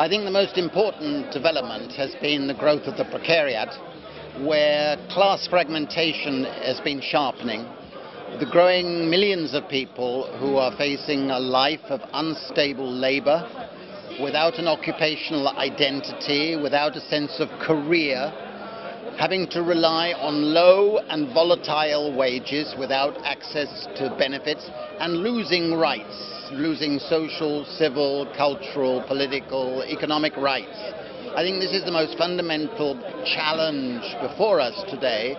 I think the most important development has been the growth of the precariat, where class fragmentation has been sharpening. The growing millions of people who are facing a life of unstable labor, without an occupational identity, without a sense of career, having to rely on low and volatile wages without access to benefits, and losing rights, losing social, civil, cultural, political, economic rights. I think this is the most fundamental challenge before us today,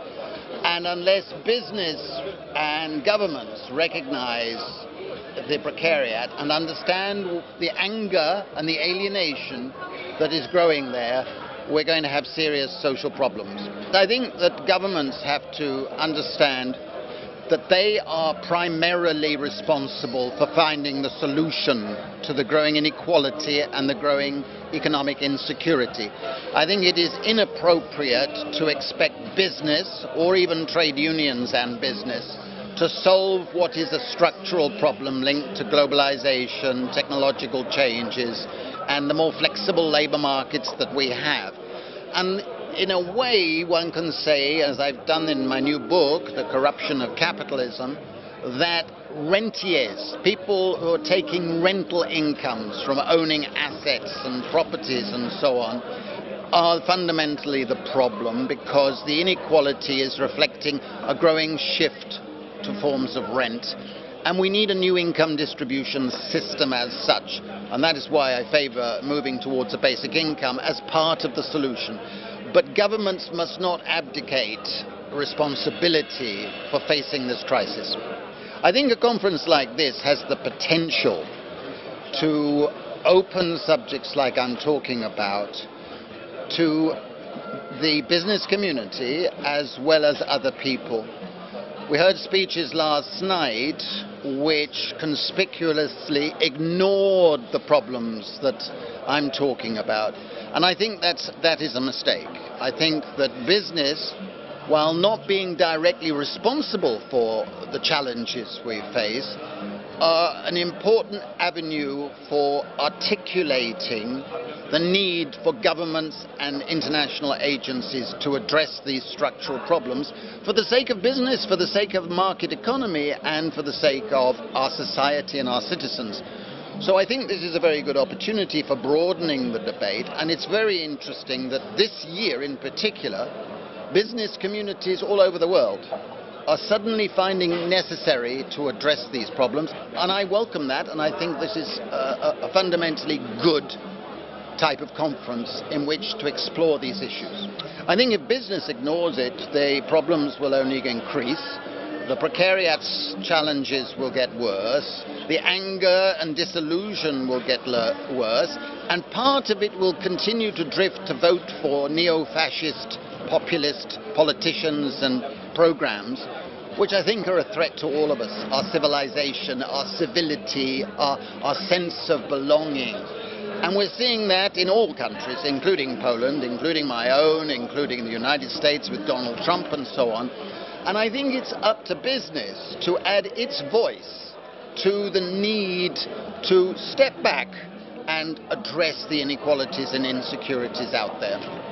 and unless business and governments recognize the precariat and understand the anger and the alienation that is growing there, we're going to have serious social problems. I think that governments have to understand that they are primarily responsible for finding the solution to the growing inequality and the growing economic insecurity. I think it is inappropriate to expect business, or even trade unions and business, to solve what is a structural problem linked to globalization, technological changes, and the more flexible labor markets that we have. And in a way, one can say, as I've done in my new book, The Corruption of Capitalism, that rentiers, people who are taking rental incomes from owning assets and properties and so on, are fundamentally the problem, because the inequality is reflecting a growing shift to forms of rent. And we need a new income distribution system as such. And that is why I favor moving towards a basic income as part of the solution. But governments must not abdicate responsibility for facing this crisis. I think a conference like this has the potential to open subjects like I'm talking about to the business community as well as other people. We heard speeches last night which conspicuously ignored the problems that I'm talking about. And I think that is a mistake. I think that business, while not being directly responsible for the challenges we face, are an important avenue for articulating the need for governments and international agencies to address these structural problems for the sake of business, for the sake of market economy, and for the sake of our society and our citizens. So I think this is a very good opportunity for broadening the debate, and it's very interesting that this year in particular, business communities all over the world are suddenly finding necessary to address these problems, and I welcome that, and I think this is a fundamentally good type of conference in which to explore these issues. I think if business ignores it, the problems will only increase. The precariat's challenges will get worse, the anger and disillusion will get worse, and part of it will continue to drift to vote for neo-fascist, populist politicians and programs, which I think are a threat to all of us, our civilization, our civility, our sense of belonging. And we're seeing that in all countries, including Poland, including my own, including the United States with Donald Trump and so on. And I think it's up to business to add its voice to the need to step back and address the inequalities and insecurities out there.